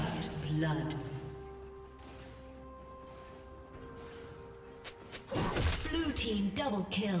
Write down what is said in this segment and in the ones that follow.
First blood. Blue team double kill.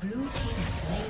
Blue team is slain.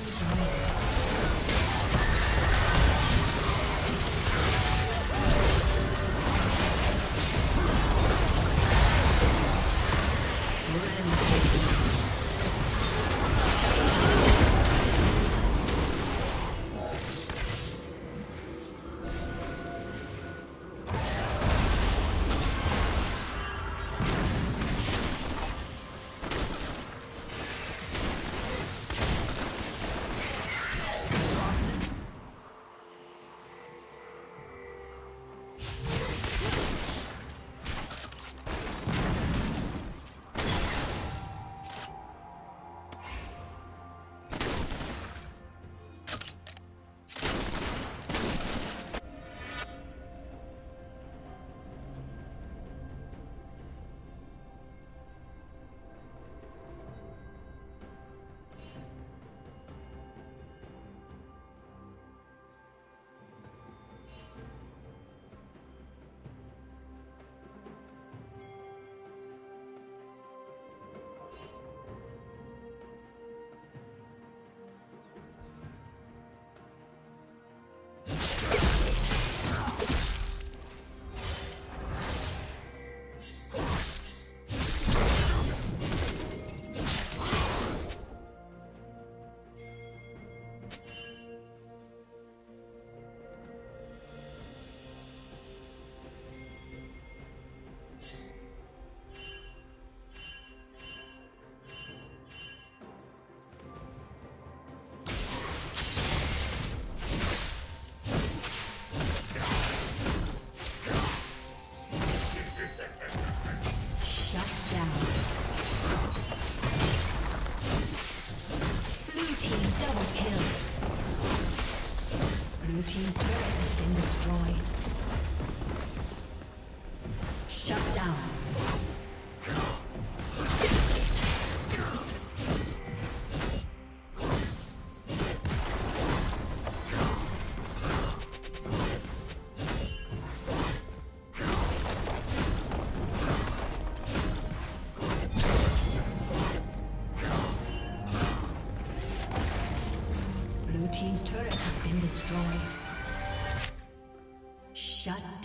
Team's turret has been destroyed. Shut down. Blue team's turret has been destroyed. Shut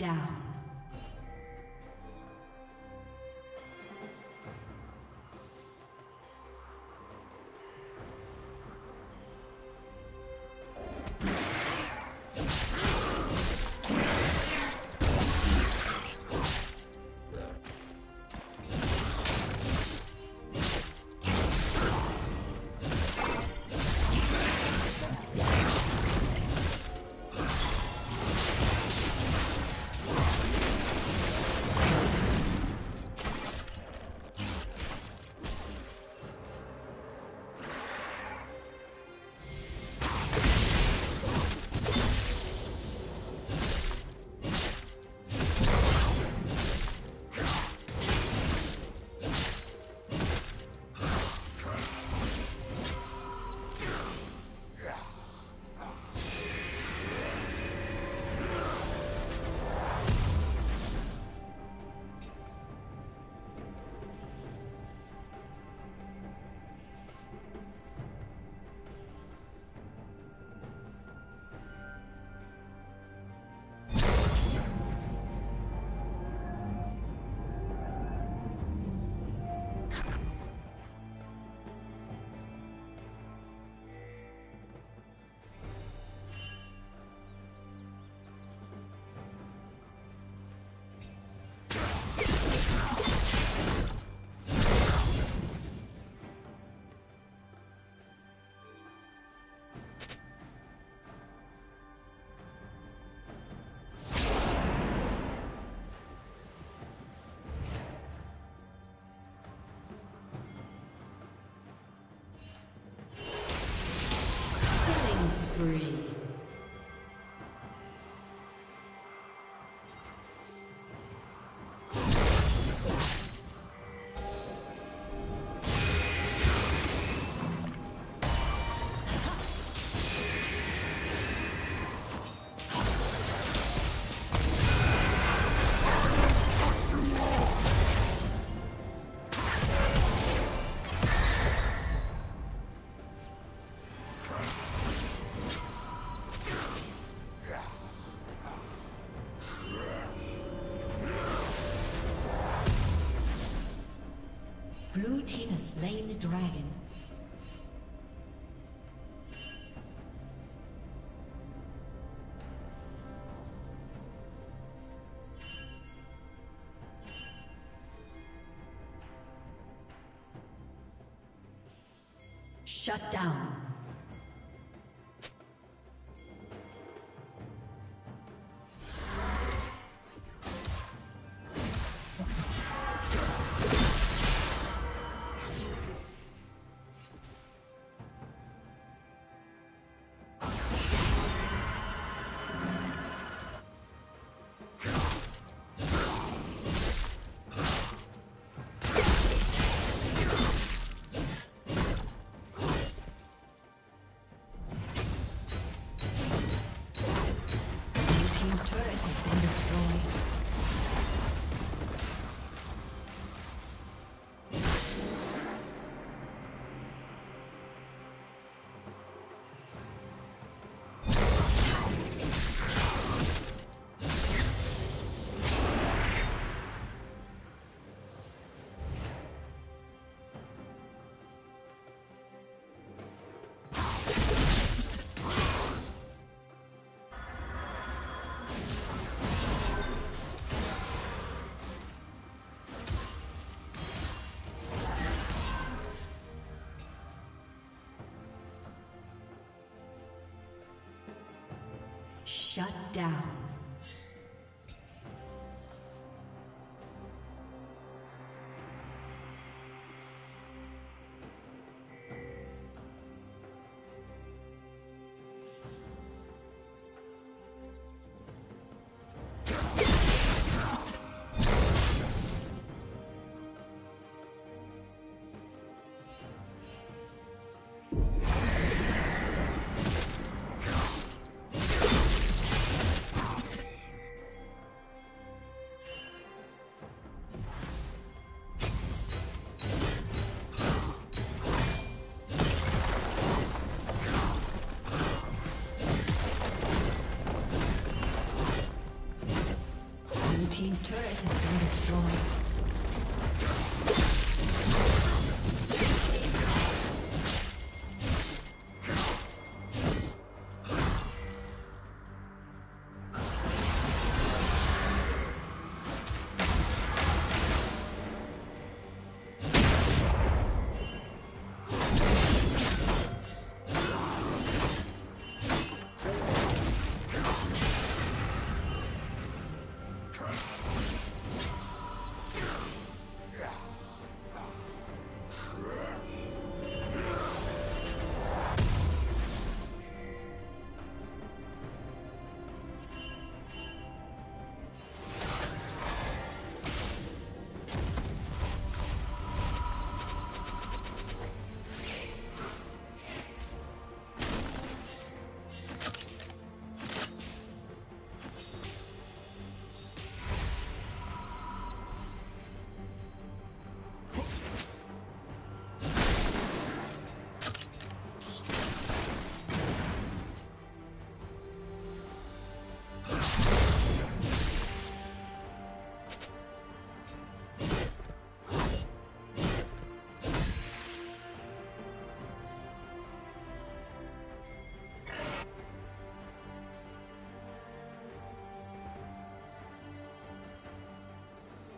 down. spree. Blue team has slain the dragon. Shut down. Shut down. Team's turret has been destroyed.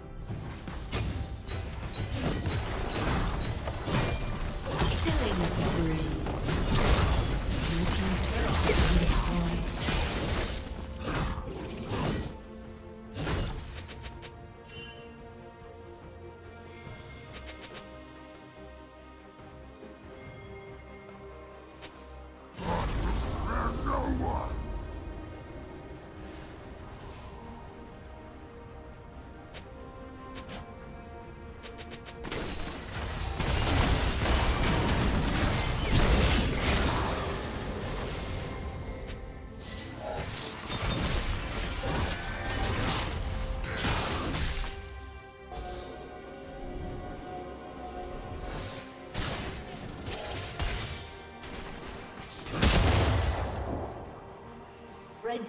Killing spree. Blue Team's turret has been destroyed. The red team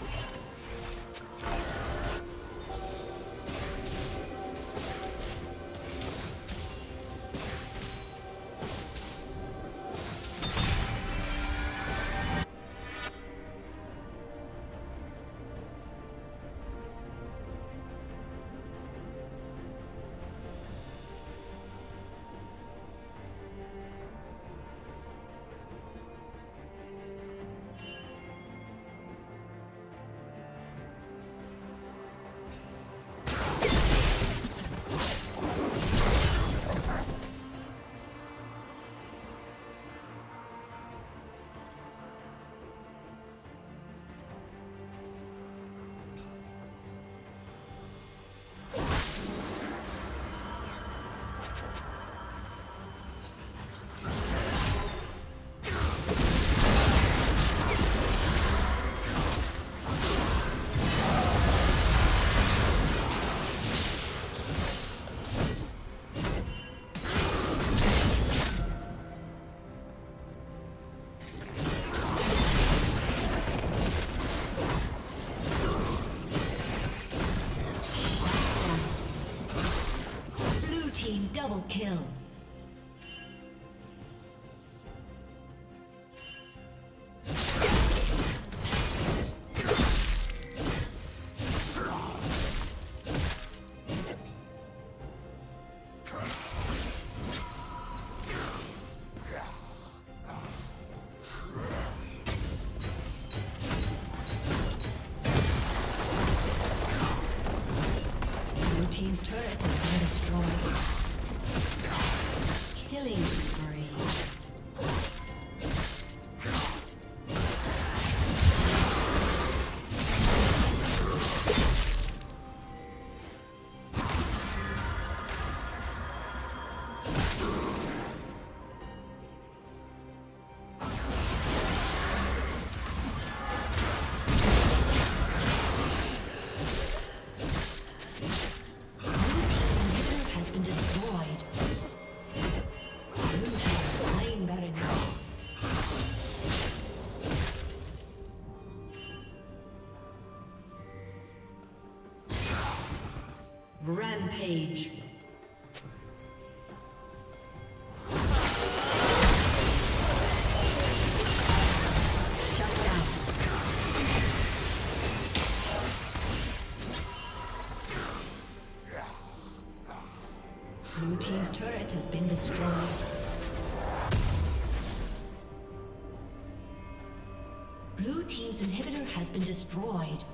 the dragon. Double kill. Blue Team's turret has been destroyed. Killing spree. Rampage. Shut down. team's turret has been destroyed. Blue team's inhibitor has been destroyed.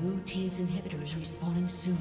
Blue team's inhibitor is respawning soon.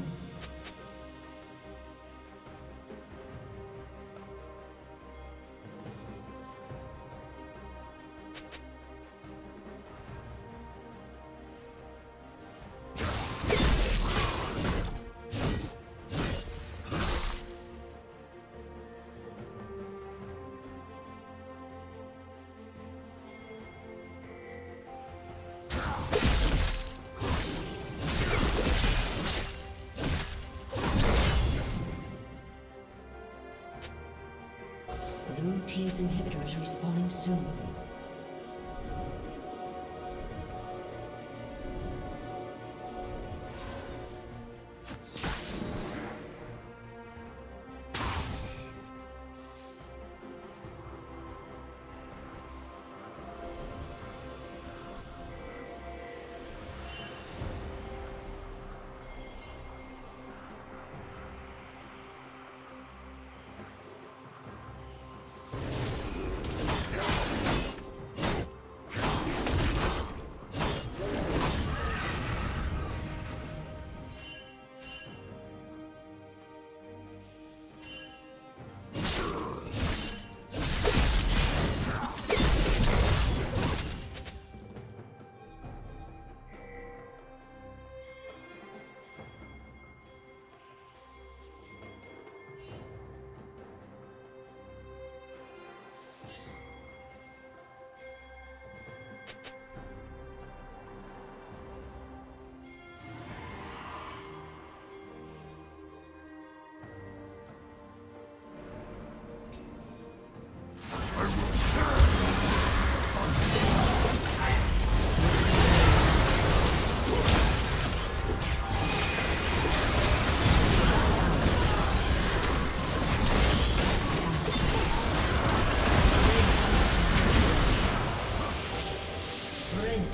Inhibitor is respawning soon.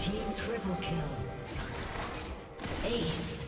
Team triple kill. Ace.